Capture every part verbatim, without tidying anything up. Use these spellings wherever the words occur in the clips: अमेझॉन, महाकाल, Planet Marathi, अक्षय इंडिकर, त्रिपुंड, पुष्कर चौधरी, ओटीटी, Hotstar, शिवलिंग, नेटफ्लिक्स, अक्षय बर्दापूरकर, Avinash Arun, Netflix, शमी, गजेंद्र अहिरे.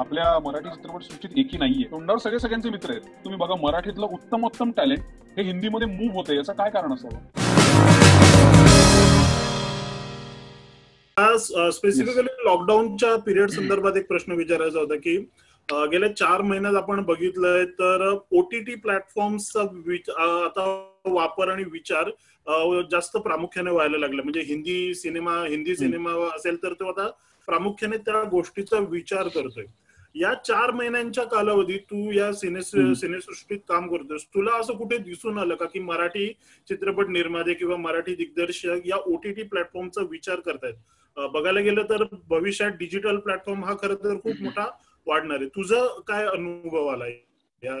आपल्या मराठी चित्रपट सृष्टीत एकी नाहीये. तोंडावर सगळे सगळ्यांचे मित्र आहेत. तुम्ही बघा, मराठीतलं उत्तम उत्तम टॅलेंट हे हिंदीमध्ये मूव्ह होतंय, याचं काय कारण असावं? स्पेसिफिकली लॉकडाऊनच्या पिरियड संदर्भात एक प्रश्न विचारायचा होता की गेल्या चार महिन्यात आपण बघितलंय तर ओटीटी प्लॅटफॉर्मचा आता वापर आणि विचार जास्त प्रामुख्याने व्हायला लागला. म्हणजे हिंदी सिनेमा हिंदी सिनेमा असेल तर तो आता प्रामुख्याने त्या गोष्टीचा विचार करतोय. या चार महिन्यांच्या कालावधीत तू या सिने सिनेसृष्टीत काम करतोस, तुला असं कुठे दिसून आलं का की मराठी चित्रपट निर्माते किंवा मराठी दिग्दर्शक या ओटीटी प्लॅटफॉर्मचा विचार करतायत? बघायला गेलं तर भविष्यात डिजिटल प्लॅटफॉर्म हा खरं तर खूप मोठा वाढणार आहे. तुझा काय अनुभव आलाय या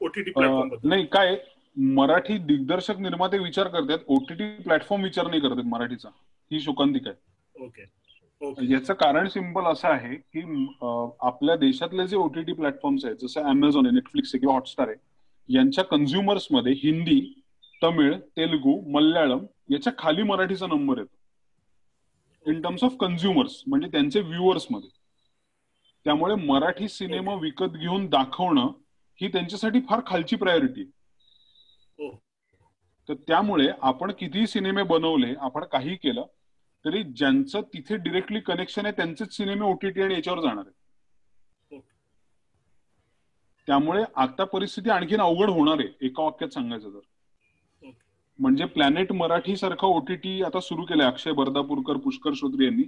ओटीटी प्लॅटफॉर्म बद्दल? नाही, काय मराठी दिग्दर्शक निर्माते विचार करतात, ओटीटी प्लॅटफॉर्म विचार नाही करतात मराठीचा. ही शोकांतिका आहे. Okay okay. याचं कारण सिंपल असं आहे की आपल्या देशातले जे ओटीटी प्लॅटफॉर्म्स आहेत, जसं अमेझॉन आहे, नेटफ्लिक्स आहे किंवा हॉटस्टार आहे, यांच्या कन्झ्युमर्स मध्ये हिंदी, तमिळ, तेलुगू, मल्याळम याच्या खाली मराठीचा नंबर येतो इन टर्म्स ऑफ कन्झ्युमर्स, म्हणजे त्यांचे व्ह्युअर्स मध्ये. त्यामुळे मराठी सिनेमा विकत घेऊन दाखवणं ही त्यांच्यासाठी फार खालची प्रायोरिटी आहे. तर त्यामुळे आपण कितीही सिनेमे बनवले, आपण काही केलं तरी ज्यांचं तिथे डिरेक्टली कनेक्शन आहे त्यांचेच सिनेमे ओटीटी आणि याच्यावर जाणार आहेत. त्यामुळे आता परिस्थिती आणखीन अवघड होणार आहे एका वाक्यात सांगायचं तर. म्हणजे प्लॅनेट मराठी सारखं ओटीटी आता सुरू केलंय अक्षय बर्दापूरकर, पुष्कर चौधरी यांनी.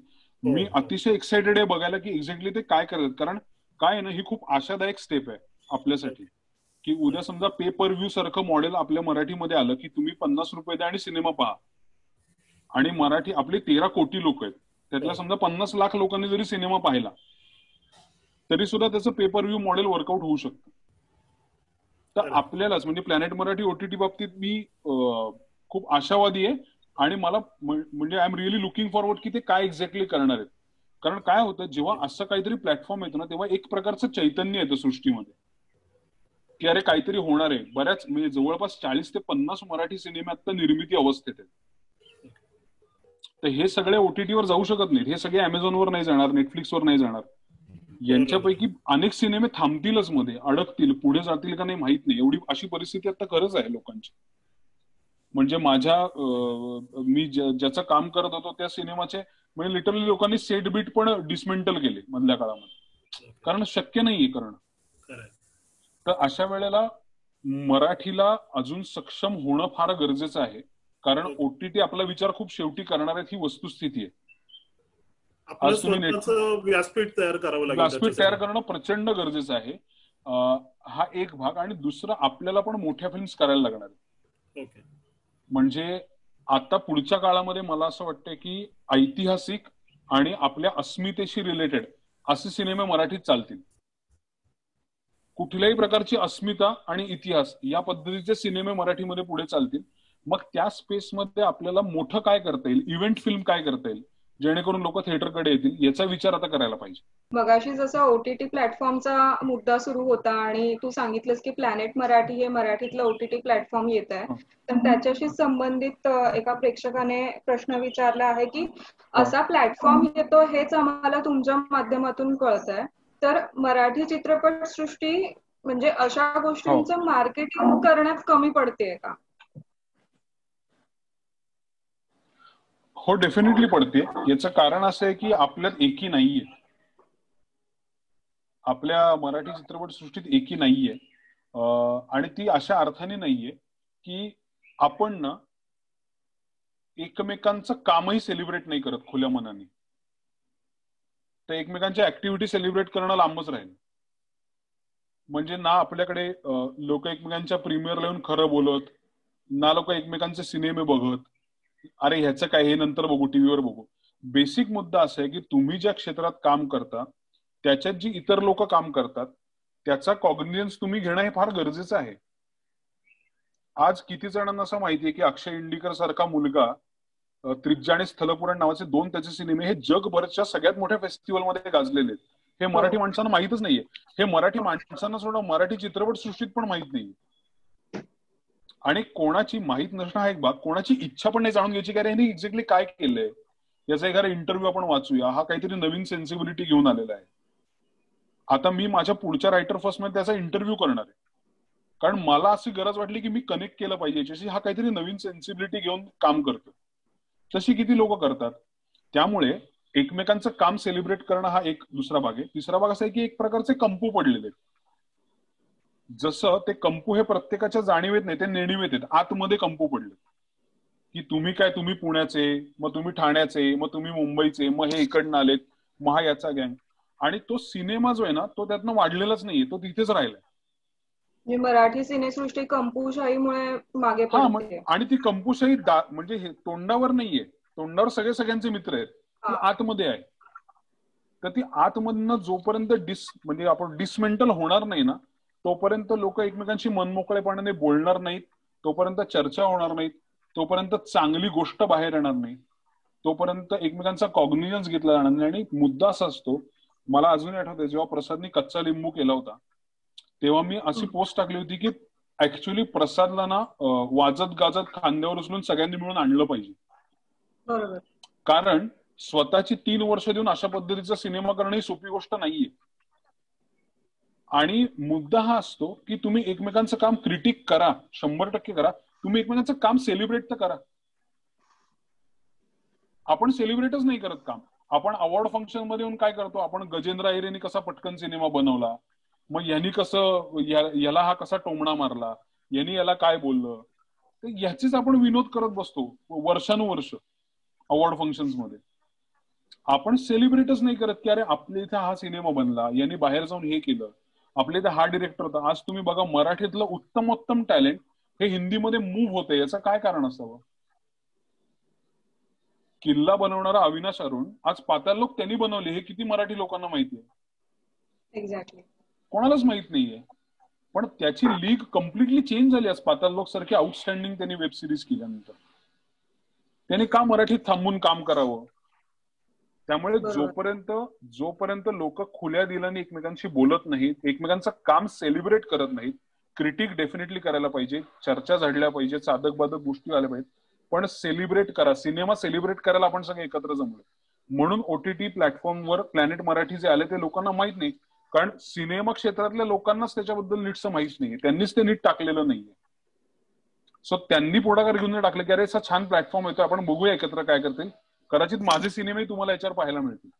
मी अतिशय एक्साइटेड आहे बघायला की एक्झॅक्टली ते काय करतात. कारण काय ना, ही खूप आशादायक स्टेप आहे आपल्यासाठी की उद्या समजा पे पर व्ह्यू सारखं मॉडेल आपल्या मराठीमध्ये आलं की तुम्ही पन्नास रुपये द्या आणि सिनेमा पहा. आणि मराठी आपले तेरा कोटी लोक आहेत, त्यातल्या समजा पन्नास लाख लोकांनी जरी सिनेमा पाहिला तरी सुद्धा त्याचं पे पर व्ह्यू मॉडेल वर्कआउट होऊ शकतं. तर आपल्यालाच म्हणजे प्लॅनेट मराठी ओटीटी बाबतीत मी खूप आशावादी आहे. आणि मला म्हणजे I am really looking forward की ते काय एक्झॅक्टली करणार आहेत. कारण काय होतं, जेव्हा असं काहीतरी प्लॅटफॉर्म येतो ना तेव्हा एक प्रकारचं चैतन्य येतं सृष्टीमध्ये की अरे काहीतरी होणार आहे. बऱ्याच म्हणजे जवळपास चाळीस ते पन्नास मराठी सिनेमे आता निर्मिती अवस्थेत आहेत. तर हे सगळे ओटीटीवर जाऊ शकत नाहीत, हे सगळे अमेझॉनवर नाही जाणार, नेटफ्लिक्सवर नाही जाणार. यांच्यापैकी अनेक सिनेमे थांबतीलच, मध्ये अडकतील, पुढे जातील का नाही माहित नाही. एवढी अशी परिस्थिती आता खरंच आहे लोकांची. म्हणजे माझ्या मी ज्याचं काम करत होतो त्या सिनेमाचे म्हणजे लिटरली लोकांनी सेट बीट पण डिसमेंटल केले मधल्या काळामध्ये, कारण शक्य नाहीये करणं. तर अशा वेळेला मराठीला अजून सक्षम होणं फार गरजेचं आहे. कारण ओटीटी आपला विचार खूप शेवटी करणार आहेत, ही वस्तुस्थिती आहे. व्यासपीठ तयार करावं लागेल, व्यासपीठ तयार करणं प्रचंड गरजेचं आहे. हा एक भाग. आणि दुसरा, आपल्याला पण मोठ्या फिल्म्स करायला लागणार आहेत. म्हणजे आता पुढच्या काळामध्ये मला असं वाटतं की ऐतिहासिक आणि आपल्या अस्मितेशी रिलेटेड असे सिनेमे मराठीत चालतील. कुठल्याही प्रकारची अस्मिता आणि इतिहास या पद्धतीचे सिनेमे मराठीमध्ये पुढे चालतील. मग त्या स्पेसमध्ये आपल्याला मोठं काय करता येईल, इव्हेंट फिल्म काय करता येईल जेणेकरून लोक थिएटरकडे येतील, याचा विचार आता करायला पाहिजे. मगाशी जसा ओटीटी प्लॅटफॉर्मचा मुद्दा सुरू होता आणि तू सांगितलंस की प्लॅनेट मराठी हे मराठीतलं ओटीटी प्लॅटफॉर्म येत आहे, तर त्याच्याशी संबंधित एका प्रेक्षकाने प्रश्न विचारला आहे की असा प्लॅटफॉर्म येतो हेच आम्हाला तुमच्या माध्यमातून कळत आहे, तर मराठी चित्रपट सृष्टी म्हणजे अशा गोष्टींचं मार्केटिंग करण्यात कमी पडते का? हो, डेफिनेटली पडते. याचं कारण असं आहे की आपल्यात एकी नाहीये, आपल्या मराठी चित्रपट सृष्टीत एकी नाहीये. आणि ती अशा अर्थाने नाहीये की आपण ना एकमेकांचं कामही सेलिब्रेट नाही करत खुल्या मनाने, तर एकमेकांच्या ऍक्टिव्हिटी सेलिब्रेट करणं लांबच राहील. म्हणजे ना आपल्याकडे लोक एकमेकांच्या प्रीमियरला येऊन खरं बोलत, ना लोक एकमेकांचे सिनेमे बघत, अरे ह्याचं काय हे नंतर बघू, टीव्हीवर बघू. बेसिक मुद्दा असा आहे की तुम्ही ज्या क्षेत्रात काम करता त्याच्यात जी इतर लोक काम करतात त्याचा कॉग्निझन्स तुम्ही घेणं हे फार गरजेचं आहे. आज किती जणांना असं माहिती आहे की अक्षय इंडिकर सारखा मुलगा त्रिज्या आणि स्थलपुराण नावाचे दोन त्याचे सिनेमे हे जगभरच्या सगळ्यात मोठ्या फेस्टिवलमध्ये गाजलेले आहेत. हे मराठी माणसांना माहितच नाहीये. हे मराठी माणसांना सोडा मराठी चित्रपट सृष्टीत पण माहित नाहीये. आणि कोणाची माहित नसणं हा एक भाग, कोणाची इच्छा पण नाही जाणून घ्यायची कारण यांनी एक्झॅक्टली काय केलंय याचा एखादा इंटरव्ह्यू आपण वाचूया, हा काहीतरी नवीन सेन्सिबिलिटी घेऊन आलेला आहे. आता मी माझ्या पुढच्या रायटर फर्स्ट मध्ये त्याचा इंटरव्ह्यू करणार आहे, कारण मला अशी गरज वाटली की मी कनेक्ट केलं पाहिजे याच्याशी. हा काहीतरी नवीन सेन्सिबिलिटी घेऊन काम करतो, तशी किती लोक करतात. त्यामुळे एकमेकांचं काम सेलिब्रेट करणं हा एक दुसरा भाग आहे. तिसरा भाग असा आहे की एक प्रकारचे कंपू पडलेले, जसं ते कंपू हे प्रत्येकाच्या जाणीवेत नाही, ते नेणीवेत आहेत. आतमध्ये कंपू पडले की तुम्ही काय, तुम्ही पुण्याचे, मग तुम्ही ठाण्याचे, मग तुम्ही मुंबईचे, मग हे इकडनं आलेत, मग हा याचा गँग. आणि तो सिनेमा जो आहे ना तो त्यातनं वाढलेलाच नाहीये, तो तिथेच राहिलाय. मराठी सिनेसृष्टी कंपूशाहीमुळे मागे पडते. आणि ती कंपूशाही म्हणजे हे तोंडावर नाहीये, तोंडावर सगळे सगळ्यांचे मित्र आहेत, ती आतमध्ये आहे. तर ती आतमधनं जोपर्यंत डिस म्हणजे आपण डिसमेंटल होणार नाही ना तोपर्यंत लोक एकमेकांशी मनमोकळेपणाने बोलणार नाहीत, तोपर्यंत चर्चा होणार नाहीत, तोपर्यंत चांगली गोष्ट बाहेर येणार नाही, तोपर्यंत एकमेकांचा कॉग्निजन्स घेतला जाणार नाही. आणि मुद्दा असा असतो, मला अजूनही आठवतंय जेव्हा प्रसादनी कच्चा लिंबू केला होता तेव्हा मी अशी पोस्ट टाकली होती की ऍक्च्युली प्रसादला ना वाजत गाजत खांद्यावर उचलून सगळ्यांनी मिळून आणलं पाहिजे, कारण स्वतःची तीन वर्ष देऊन अशा पद्धतीचा सिनेमा करणं ही सोपी गोष्ट नाहीये. आणि मुद्दा हा असतो की तुम्ही एकमेकांचं काम क्रिटिक करा, शंभर टक्के करा, तुम्ही एकमेकांचं काम सेलिब्रेट तर करा. आपण सेलिब्रेटच नाही करत काम. आपण अवॉर्ड फंक्शन मध्ये येऊन काय करतो, आपण गजेंद्र अहिरेंनी कसा पटकन सिनेमा बनवला, मग यांनी कसं, याला हा कसा टोमणा मारला, यांनी याला काय बोललं, तर याचेच आपण विनोद करत बसतो वर्षानुवर्ष अवॉर्ड फंक्शन्स मध्ये. आपण सेलिब्रेटच नाही करत की अरे आपल्या इथे हा सिनेमा बनला, यांनी बाहेर जाऊन हे केलं, आपल्या इथे हा डिरेक्टर होता. आज तुम्ही बघा मराठीतलं उत्तमोत्तम टॅलेंट हे हिंदीमध्ये मूव्ह होतंय, याचं काय कारण असावं. किल्ला बनवणारा अविनाश अरुण आज पाताळ लोक त्यांनी बनवले, हे किती मराठी लोकांना माहिती आहे? एक्झॅक्टली, कोणालाच माहित नाहीये. पण त्याची लीग कम्प्लिटली चेंज झाली आज पाताळ लोक सारखी आउटस्टँडिंग त्यांनी वेब सिरीज केल्यानंतर. त्यांनी का मराठीत थांबून काम करावं? त्यामुळे जोपर्यंत जोपर्यंत लोक खुल्या दिलाने एकमेकांशी बोलत नाहीत, एकमेकांचं काम सेलिब्रेट करत नाहीत, क्रिटिक डेफिनेटली करायला पाहिजे, चर्चा झाडल्या पाहिजे, साधक बाधक गोष्टी आल्या पाहिजेत, पण सेलिब्रेट करा. सिनेमा सेलिब्रेट करायला आपण सगळे एकत्र जमलो, म्हणून ओटीटी प्लॅटफॉर्मवर प्लॅनेट मराठी जे आले ते लोकांना माहित नाही, कारण सिनेमा क्षेत्रातल्या लोकांनाच त्याच्याबद्दल नीटचं माहीत नाहीये, त्यांनीच ते नीट टाकलेलं नाहीये. सो त्यांनी पुढाकार घेऊन टाकलं की अरे असा छान प्लॅटफॉर्म येतो, आपण बघूया एकत्र काय करतील. कदाचित माझे सिनेमे तुम्हाला याच्यावर पाहायला मिळतील.